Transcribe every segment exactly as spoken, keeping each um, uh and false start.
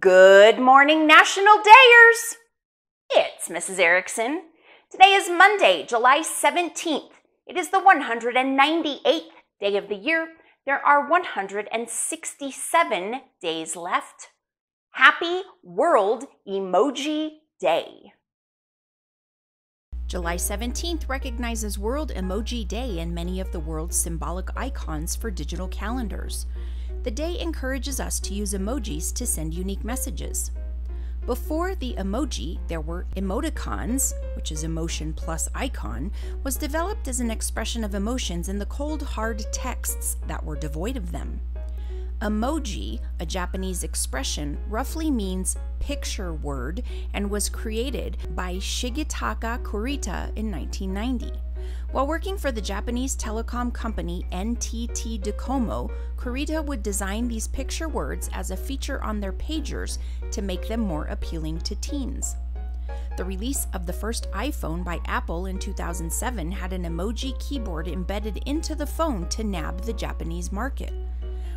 Good morning, National Dayers! It's Missus Erickson. Today is Monday, July seventeenth. It is the one hundred ninety-eighth day of the year. There are one hundred sixty-seven days left. Happy World Emoji Day! July seventeenth recognizes World Emoji Day and many of the world's symbolic icons for digital calendars. The day encourages us to use emojis to send unique messages. Before the emoji, there were emoticons, which is emotion plus icon, was developed as an expression of emotions in the cold, hard texts that were devoid of them. Emoji, a Japanese expression, roughly means picture word and was created by Shigetaka Kurita in nineteen ninety. While working for the Japanese telecom company N T T Docomo, Kurita would design these picture words as a feature on their pagers to make them more appealing to teens. The release of the first iPhone by Apple in two thousand seven had an emoji keyboard embedded into the phone to nab the Japanese market.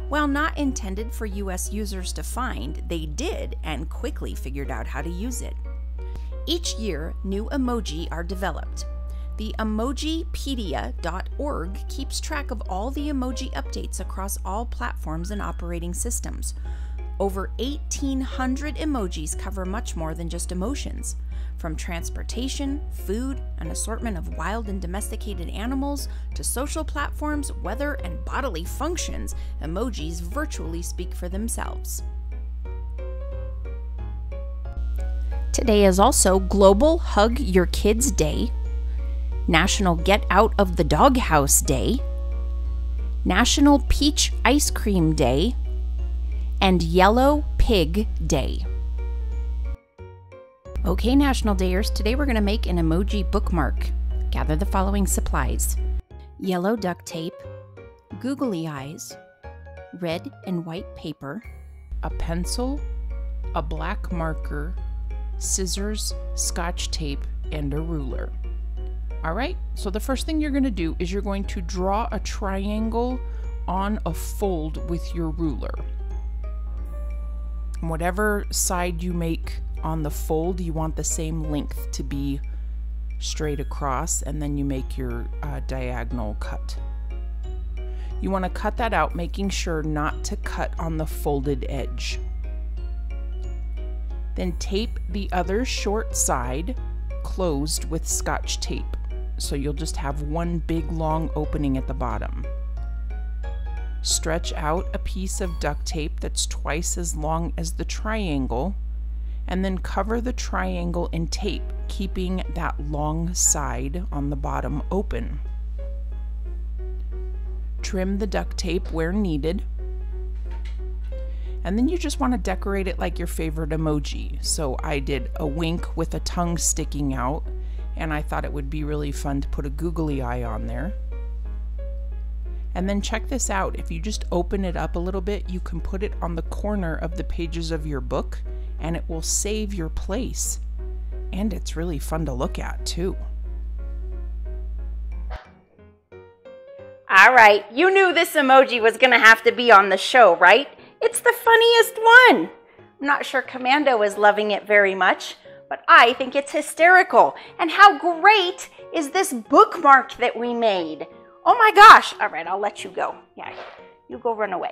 While not intended for U S users to find, they did and quickly figured out how to use it. Each year, new emoji are developed. The Emojipedia dot org keeps track of all the emoji updates across all platforms and operating systems. Over eighteen hundred emojis cover much more than just emotions, from transportation, food, an assortment of wild and domesticated animals, to social platforms, weather, and bodily functions. Emojis virtually speak for themselves. Today is also Global Hug Your Kids Day, National Get Out of the Doghouse Day, National Peach Ice Cream Day, and Yellow Pig Day. Okay, National Dayers, today we're going to make an emoji bookmark. Gather the following supplies: yellow duct tape, googly eyes, red and white paper, a pencil, a black marker, scissors, scotch tape, and a ruler. All right, so the first thing you're going to do is you're going to draw a triangle on a fold with your ruler. Whatever side you make on the fold, you want the same length to be straight across, and then you make your uh, diagonal cut. You want to cut that out, making sure not to cut on the folded edge. Then tape the other short side closed with scotch tape. So you'll just have one big long opening at the bottom. Stretch out a piece of duct tape that's twice as long as the triangle, and then cover the triangle in tape, keeping that long side on the bottom open. Trim the duct tape where needed, and then you just want to decorate it like your favorite emoji. So I did a wink with a tongue sticking out, and I thought it would be really fun to put a googly eye on there. And then check this out. If you just open it up a little bit, you can put it on the corner of the pages of your book, and it will save your place. And it's really fun to look at too. All right, you knew this emoji was gonna have to be on the show, right? It's the funniest one. I'm not sure Commando is loving it very much, but I think it's hysterical. And how great is this bookmark that we made? Oh my gosh. All right, I'll let you go. Yeah, you go run away.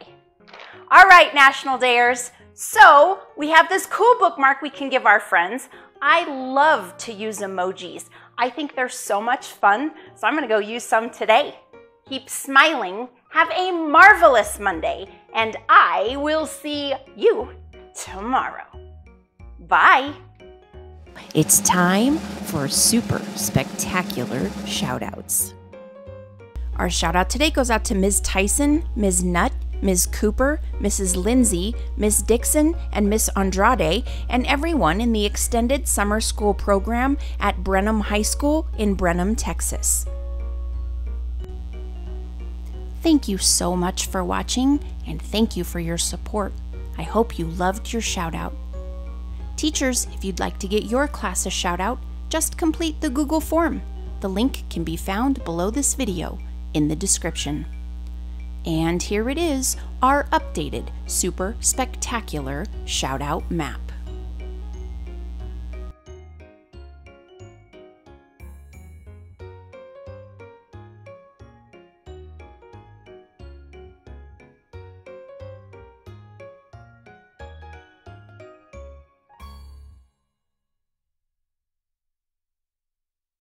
All right, National Dayers. So we have this cool bookmark we can give our friends. I love to use emojis. I think they're so much fun. So I'm going to go use some today. Keep smiling. Have a marvelous Monday, and I will see you tomorrow. Bye. It's time for super spectacular shout-outs. Our shout-out today goes out to Miz Tyson, Miz Nutt, Miz Cooper, Missus Lindsay, Miz Dixon, and Miz Andrade, and everyone in the extended summer school program at Brenham High School in Brenham, Texas. Thank you so much for watching, and thank you for your support. I hope you loved your shout out. Teachers, if you'd like to get your class a shout out, just complete the Google form. The link can be found below this video in the description. And here it is, our updated super spectacular shout-out map.